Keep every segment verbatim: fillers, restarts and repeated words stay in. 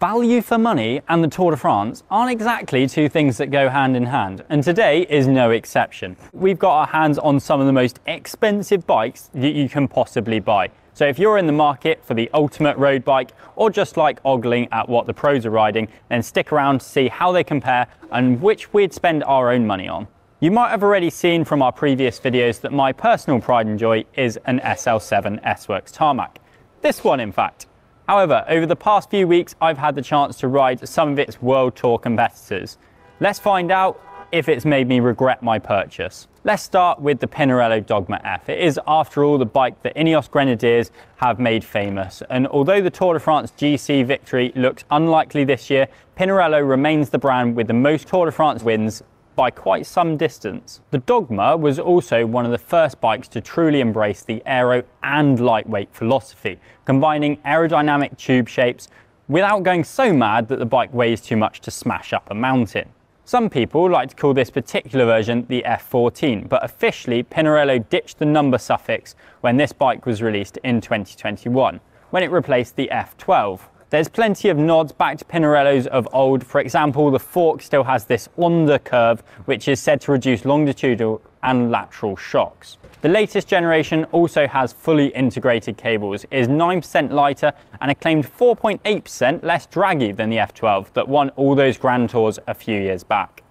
value for money and the Tour de France aren't exactly two things that go hand in hand, and today is no exception. We've got our hands on some of the most expensive bikes that you can possibly buy. So if you're in the market for the ultimate road bike, or just like ogling at what the pros are riding, then stick around to see how they compare and which we'd spend our own money on. You might have already seen from our previous videos that my personal pride and joy is an S L seven S-Works Tarmac. This one, in fact. However, over the past few weeks, I've had the chance to ride some of its World Tour competitors. Let's find out if it's made me regret my purchase. Let's start with the Pinarello Dogma F. It is, after all, the bike that Ineos Grenadiers have made famous, and although the Tour de France G C victory looks unlikely this year, Pinarello remains the brand with the most Tour de France wins by quite some distance. The Dogma was also one of the first bikes to truly embrace the aero and lightweight philosophy, combining aerodynamic tube shapes without going so mad that the bike weighs too much to smash up a mountain. Some people like to call this particular version the F fourteen, but officially Pinarello ditched the number suffix when this bike was released in twenty twenty-one, when it replaced the F twelve. There's plenty of nods back to Pinarellos of old. For example, the fork still has this Onda curve, which is said to reduce longitudinal and lateral shocks. The latest generation also has fully integrated cables, is nine percent lighter and a claimed four point eight percent less draggy than the F twelve that won all those Grand Tours a few years back.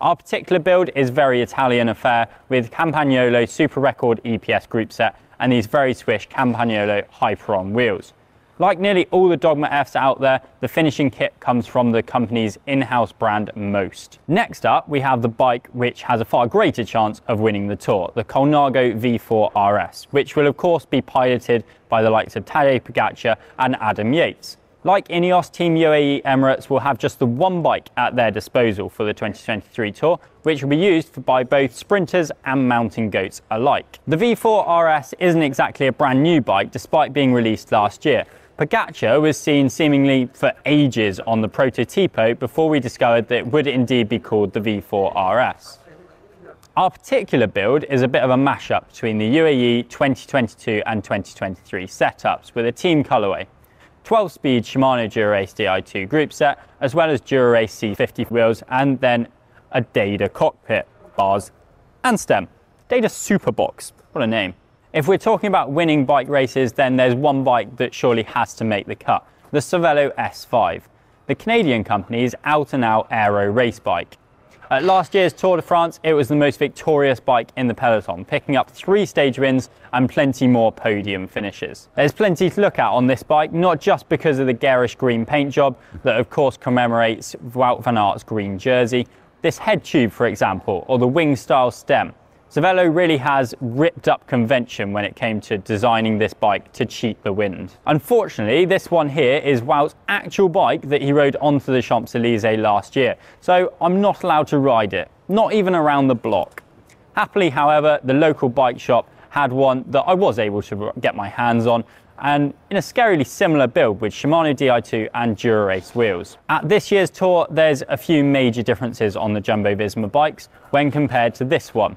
Our particular build is very Italian affair, with Campagnolo Super Record E P S group set and these very swish Campagnolo Hyperon wheels. Like nearly all the Dogma Fs out there, the finishing kit comes from the company's in-house brand, Most. Next up, we have the bike which has a far greater chance of winning the Tour, the Colnago V four R S, which will of course be piloted by the likes of Tadej Pogačar and Adam Yates. Like Ineos, Team U A E Emirates will have just the one bike at their disposal for the twenty twenty-three Tour, which will be used by both sprinters and mountain goats alike. The V four R S isn't exactly a brand new bike, despite being released last year. Pogačar was seen seemingly for ages on the Prototipo before we discovered that it would indeed be called the V four R S. Our particular build is a bit of a mashup between the U A E twenty twenty-two and twenty twenty-three setups with a team colourway, twelve speed Shimano Dura-Ace D I two group set, as well as Dura-Ace C fifty wheels, and then a Deda cockpit, bars and stem. Deda Superbox, what a name. If we're talking about winning bike races, then there's one bike that surely has to make the cut, the Cervelo S five, the Canadian company's out-and-out aero race bike. At last year's Tour de France, it was the most victorious bike in the peloton, picking up three stage wins and plenty more podium finishes. There's plenty to look at on this bike, not just because of the garish green paint job that of course commemorates Wout van Aert's green jersey, this head tube for example, or the wing-style stem. Cervelo really has ripped up convention when it came to designing this bike to cheat the wind. Unfortunately, this one here is Wout's actual bike that he rode onto the Champs-Élysées last year, so I'm not allowed to ride it, not even around the block. Happily, however, the local bike shop had one that I was able to get my hands on, and in a scarily similar build with Shimano D I two and Dura-Ace wheels. At this year's Tour, there's a few major differences on the Jumbo-Visma bikes when compared to this one.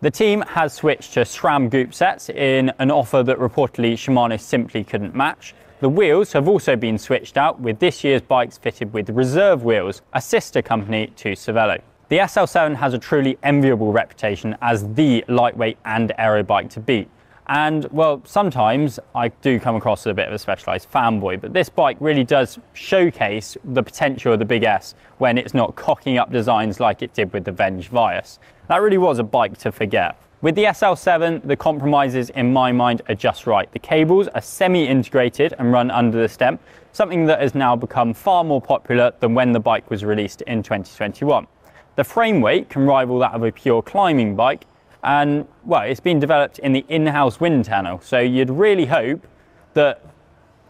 The team has switched to SRAM group sets in an offer that reportedly Shimano simply couldn't match. The wheels have also been switched out, with this year's bikes fitted with Reserve Wheels, a sister company to Cervelo. The S L seven has a truly enviable reputation as the lightweight and aero bike to beat. And well, sometimes I do come across as a bit of a specialised fanboy, but this bike really does showcase the potential of the Big S when it's not cocking up designs like it did with the Venge Vias. That really was a bike to forget. With the S L seven, the compromises in my mind are just right. The cables are semi-integrated and run under the stem, something that has now become far more popular than when the bike was released in twenty twenty-one. The frame weight can rival that of a pure climbing bike, and well, it's been developed in the in-house wind tunnel, so you'd really hope that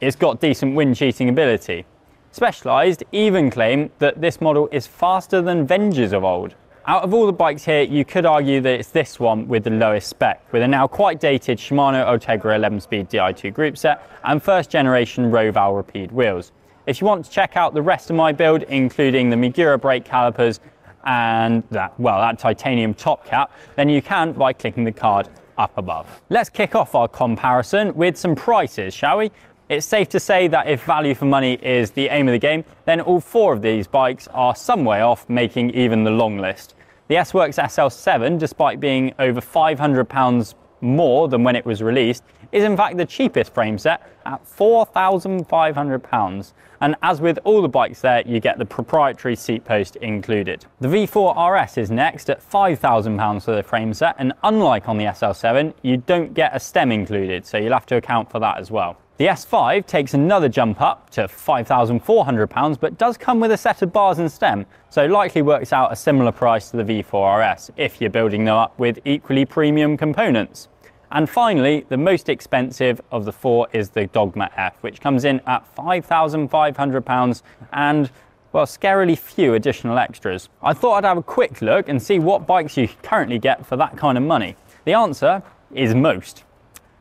it's got decent wind cheating ability. Specialized even claim that this model is faster than Venges of old. Out of all the bikes here, you could argue that it's this one with the lowest spec, with a now quite dated Shimano Ultegra eleven speed D I two group set and first generation Roval Rapide wheels. If you want to check out the rest of my build, including the Magura brake calipers, and that, well, that titanium top cap, then you can by clicking the card up above. Let's kick off our comparison with some prices, shall we? It's safe to say that if value for money is the aim of the game, then all four of these bikes are some way off making even the long list. The S-Works S L seven, despite being over five hundred pounds more than when it was released, is in fact the cheapest frame set at four thousand five hundred pounds. And as with all the bikes there, you get the proprietary seat post included. The V four R S is next at five thousand pounds for the frame set, and unlike on the S L seven, you don't get a stem included, so you'll have to account for that as well. The S five takes another jump up to five thousand four hundred pounds, but does come with a set of bars and stem, so likely works out a similar price to the V four R S if you're building them up with equally premium components. And finally, the most expensive of the four is the Dogma F, which comes in at five thousand five hundred pounds and, well, scarily few additional extras. I thought I'd have a quick look and see what bikes you currently get for that kind of money. The answer is Most.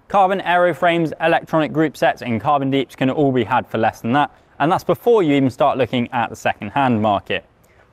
Carbon aeroframes, electronic group sets and carbon deeps can all be had for less than that, and that's before you even start looking at the second-hand market.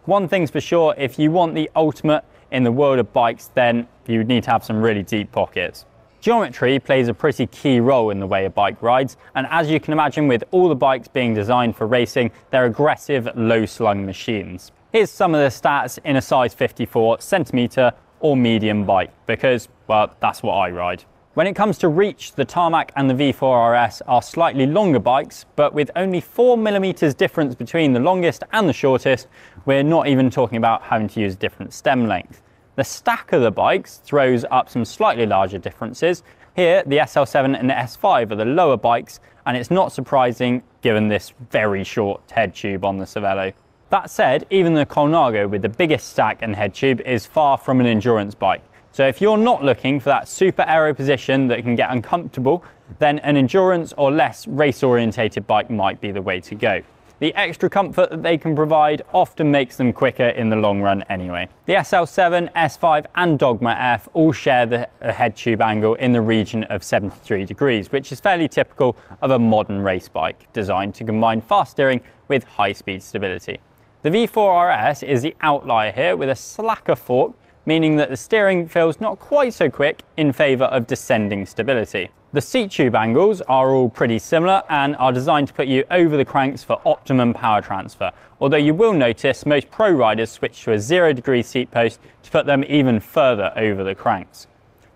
One thing's for sure, if you want the ultimate in the world of bikes, then you need to have some really deep pockets. Geometry plays a pretty key role in the way a bike rides, and as you can imagine, with all the bikes being designed for racing, they're aggressive, low-slung machines. Here's some of the stats in a size fifty-four centimeter or medium bike, because, well, that's what I ride. When it comes to reach, the Tarmac and the V four R S are slightly longer bikes, but with only four millimeters difference between the longest and the shortest, we're not even talking about having to use a different stem length. The stack of the bikes throws up some slightly larger differences. Here, the S L seven and the S five are the lower bikes, and it's not surprising given this very short head tube on the Cervelo. That said, even the Colnago with the biggest stack and head tube is far from an endurance bike. So if you're not looking for that super aero position that can get uncomfortable, then an endurance or less race-orientated bike might be the way to go. The extra comfort that they can provide often makes them quicker in the long run anyway. The S L seven, S five and Dogma F all share the head tube angle in the region of seventy-three degrees, which is fairly typical of a modern race bike designed to combine fast steering with high-speed stability. The V four R S is the outlier here with a slacker fork, meaning that the steering feels not quite so quick in favour of descending stability. The seat tube angles are all pretty similar and are designed to put you over the cranks for optimum power transfer, although you will notice most pro riders switch to a zero degree seat post to put them even further over the cranks.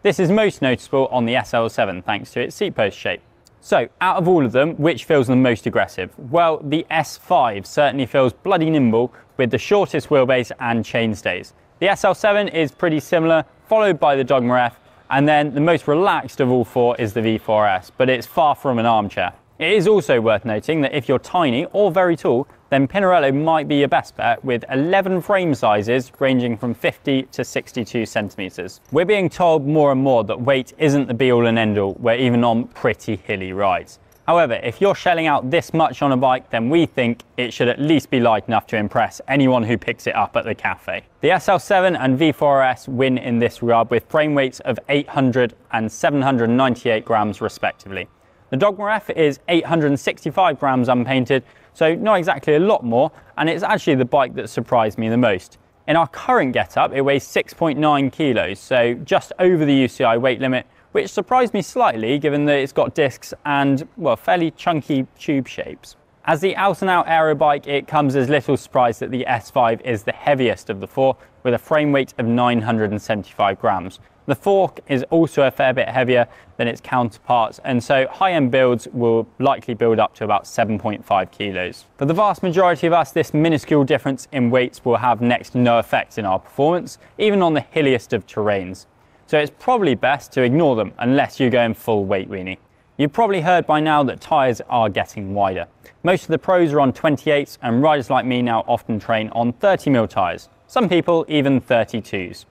This is most noticeable on the S L seven thanks to its seat post shape. So, out of all of them, which feels the most aggressive? Well, the S five certainly feels bloody nimble with the shortest wheelbase and chainstays. The S L seven is pretty similar, followed by the Dogma F, and then the most relaxed of all four is the V four S, but it's far from an armchair. It is also worth noting that if you're tiny or very tall, then Pinarello might be your best bet with eleven frame sizes ranging from fifty to sixty-two centimeters. We're being told more and more that weight isn't the be-all and end-all, where even on pretty hilly rides. However, if you're shelling out this much on a bike, then we think it should at least be light enough to impress anyone who picks it up at the cafe. The S L seven and V four R S win in this regard with frame weights of eight hundred and seven hundred ninety-eight grams respectively. The Dogma F is eight hundred sixty-five grams unpainted, so not exactly a lot more, and it's actually the bike that surprised me the most. In our current getup, it weighs six point nine kilos, so just over the U C I weight limit, which surprised me slightly given that it's got discs and, well, fairly chunky tube shapes. As the out and out aero bike, it comes as little surprise that the S five is the heaviest of the four with a frame weight of nine hundred seventy-five grams. The fork is also a fair bit heavier than its counterparts, and so high-end builds will likely build up to about seven point five kilos. For the vast majority of us, this minuscule difference in weights will have next to no effect in our performance, even on the hilliest of terrains. So it's probably best to ignore them unless you're going full weight weenie. You've probably heard by now that tyres are getting wider. Most of the pros are on twenty-eights and riders like me now often train on thirty mil tyres, some people even thirty-twos.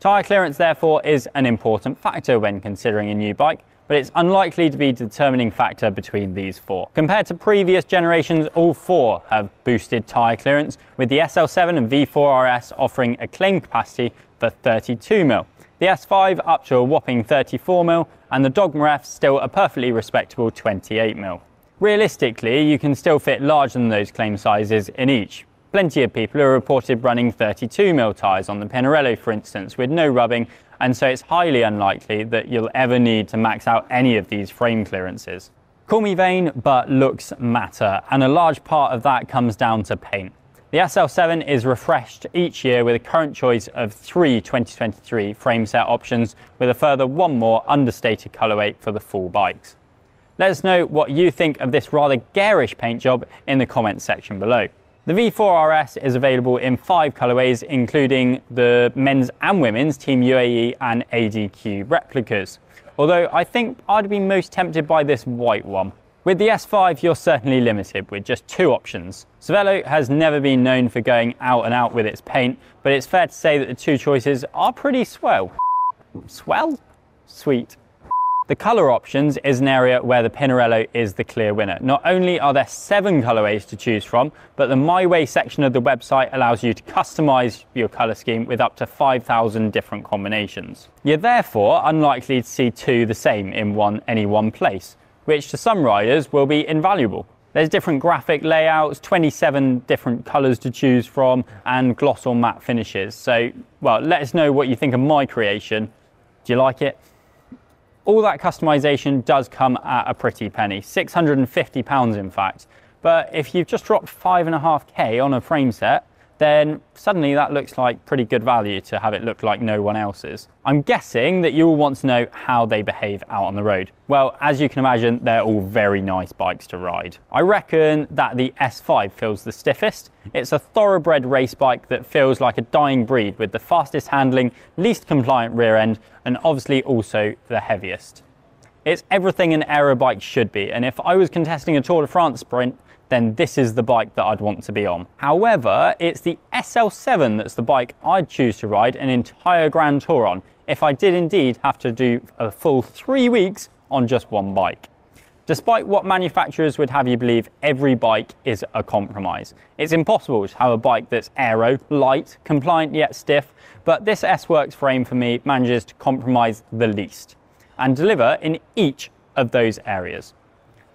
Tyre clearance therefore is an important factor when considering a new bike, but it's unlikely to be a determining factor between these four. Compared to previous generations, all four have boosted tyre clearance, with the S L seven and V four R S offering a claim capacity for thirty-two mil. The S five up to a whopping thirty-four mil, and the Dogma F still a perfectly respectable twenty-eight mil. Realistically, you can still fit larger than those claim sizes in each. Plenty of people are reported running thirty-two mil tyres on the Pinarello, for instance, with no rubbing, and so it's highly unlikely that you'll ever need to max out any of these frame clearances. Call me vain, but looks matter, and a large part of that comes down to paint. The S L seven is refreshed each year with a current choice of three twenty twenty-three frame set options, with a further one more understated colourway for the full bikes. Let us know what you think of this rather garish paint job in the comments section below. The V four R S is available in five colourways, including the men's and women's Team U A E and A D Q replicas, although I think I'd be most tempted by this white one. With the S five, you're certainly limited with just two options. Cervelo has never been known for going out and out with its paint, but it's fair to say that the two choices are pretty swell. Swell? Sweet. The colour options is an area where the Pinarello is the clear winner. Not only are there seven colourways to choose from, but the My Way section of the website allows you to customise your colour scheme with up to five thousand different combinations. You're therefore unlikely to see two the same in one, any one place, which to some riders will be invaluable. There's different graphic layouts, twenty-seven different colours to choose from, and gloss or matte finishes. So, well, let us know what you think of my creation. Do you like it? All that customization does come at a pretty penny, six hundred and fifty pounds in fact. But if you've just dropped five and a half K on a frame set, then suddenly that looks like pretty good value to have it look like no one else's. I'm guessing that you'll want to know how they behave out on the road. Well, as you can imagine, they're all very nice bikes to ride. I reckon that the S five feels the stiffest. It's a thoroughbred race bike that feels like a dying breed, with the fastest handling, least compliant rear end, and obviously also the heaviest. It's everything an aero bike should be, and if I was contesting a Tour de France sprint, then this is the bike that I'd want to be on. However, it's the S L seven that's the bike I'd choose to ride an entire Grand Tour on, if I did indeed have to do a full three weeks on just one bike. Despite what manufacturers would have you believe, every bike is a compromise. It's impossible to have a bike that's aero, light, compliant yet stiff, but this S-Works frame for me manages to compromise the least and deliver in each of those areas.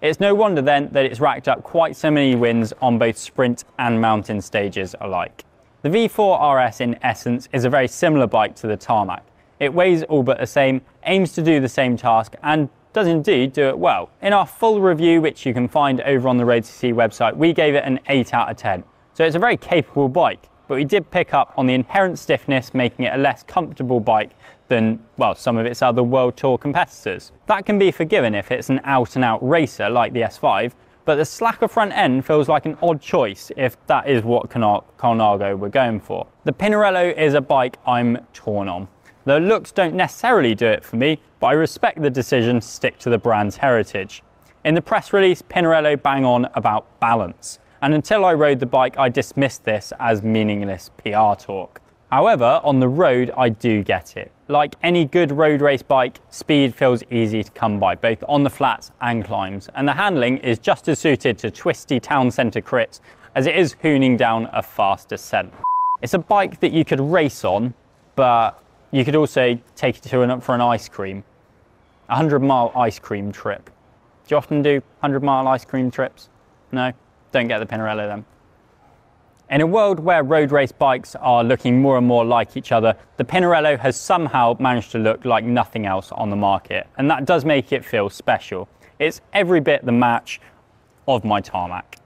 It's no wonder then that it's racked up quite so many wins on both sprint and mountain stages alike. The V four R S in essence is a very similar bike to the Tarmac. It weighs all but the same, aims to do the same task, and does indeed do it well. In our full review, which you can find over on the road dot c c website, we gave it an eight out of ten. So it's a very capable bike, but we did pick up on the inherent stiffness, making it a less comfortable bike than, well, some of its other World Tour competitors. That can be forgiven if it's an out-and-out racer like the S five, but the slacker front end feels like an odd choice if that is what Colnago were going for. The Pinarello is a bike I'm torn on. The looks don't necessarily do it for me, but I respect the decision to stick to the brand's heritage. In the press release, Pinarello bang on about balance, and until I rode the bike, I dismissed this as meaningless P R talk. However, on the road, I do get it. Like any good road race bike, speed feels easy to come by, both on the flats and climbs, and the handling is just as suited to twisty town centre crits as it is hooning down a fast ascent. It's a bike that you could race on, but you could also take it to an, for an ice cream, a hundred mile ice cream trip. Do you often do hundred mile ice cream trips? No? Don't get the Pinarello then. In a world where road race bikes are looking more and more like each other, the Pinarello has somehow managed to look like nothing else on the market, and that does make it feel special. It's every bit the match of my Tarmac,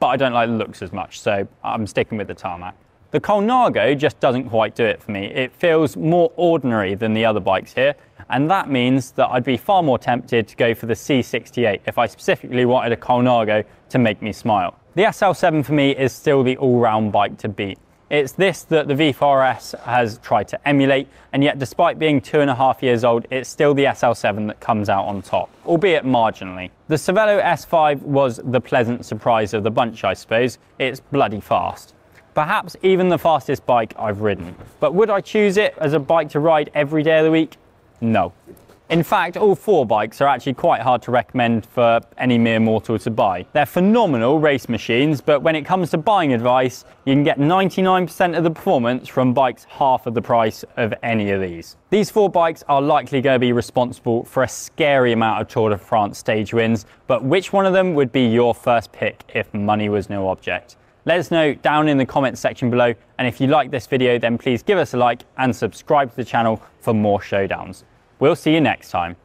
but I don't like the looks as much, so I'm sticking with the Tarmac. The Colnago just doesn't quite do it for me. It feels more ordinary than the other bikes here, and that means that I'd be far more tempted to go for the C sixty-eight if I specifically wanted a Colnago to make me smile. The S L seven for me is still the all-round bike to beat. It's this that the V four R S has tried to emulate, and yet despite being two and a half years old, it's still the S L seven that comes out on top, albeit marginally. The Cervelo S five was the pleasant surprise of the bunch, I suppose. It's bloody fast. Perhaps even the fastest bike I've ridden. But would I choose it as a bike to ride every day of the week? No. In fact, all four bikes are actually quite hard to recommend for any mere mortal to buy. They're phenomenal race machines, but when it comes to buying advice, you can get ninety-nine percent of the performance from bikes half of the price of any of these. These four bikes are likely going to be responsible for a scary amount of Tour de France stage wins, but which one of them would be your first pick if money was no object? Let us know down in the comments section below, and if you like this video, then please give us a like and subscribe to the channel for more showdowns. We'll see you next time.